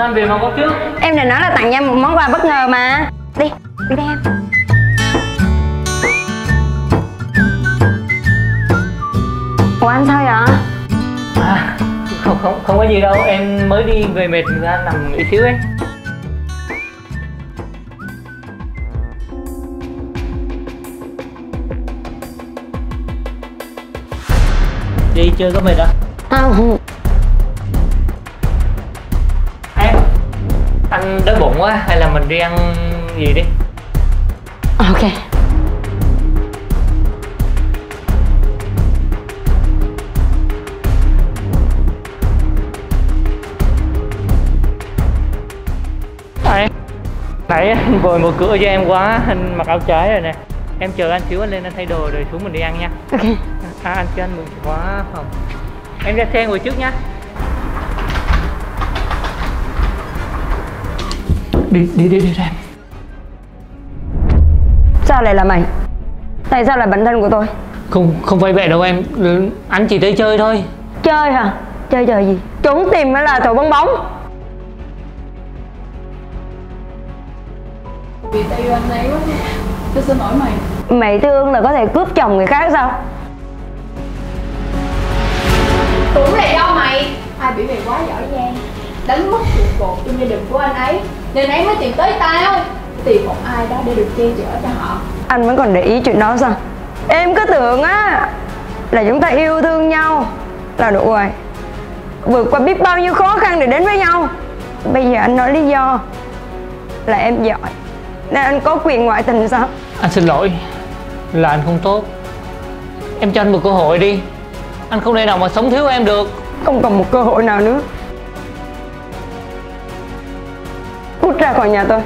Sao em về mà có trước? Em đã nói là tặng em một món quà bất ngờ mà. Đi, đi đây em. Ủa anh sao vậy? À, không có gì đâu, em mới đi về mệt ra nằm nghỉ xíu ấy. Đi chơi có mệt à? Không. Em, anh đói bụng quá, hay là mình đi ăn gì đi? Ok. Nãy anh vội mở cửa cho em quá, anh mặc áo trái rồi nè. Em chờ anh xíu, anh lên anh thay đồ rồi xuống mình đi ăn nha. Ok. À, anh cho anh mượn chìa khóa không? Em ra xe ngồi trước nha. Đi ra. Sao lại là mày? Tại sao là bản thân của tôi? Không phải vậy đâu em, anh chỉ tới chơi thôi. Chơi hả? Chơi giờ gì? Trốn tìm nó là thổi bong bóng. Vì tao yêu anh ấy quá nha. Tôi xin lỗi mày. Mày thương là có thể cướp chồng người khác sao? Cũng này đâu mày. Ai bị mày quá giỏi giang, đánh mất trụ cột trong gia đình của anh ấy, nên ấy mới tìm tới tao, tìm một ai đó để được che chở cho họ. Anh vẫn còn để ý chuyện đó sao? Em cứ tưởng á là chúng ta yêu thương nhau là đủ rồi, vượt qua biết bao nhiêu khó khăn để đến với nhau. Bây giờ anh nói lý do là em giỏi nên anh có quyền ngoại tình sao? Anh xin lỗi là anh không tốt. Em cho anh một cơ hội đi. Anh không thể nào mà sống thiếu em được. Không còn một cơ hội nào nữa. Cút ra khỏi nhà tôi.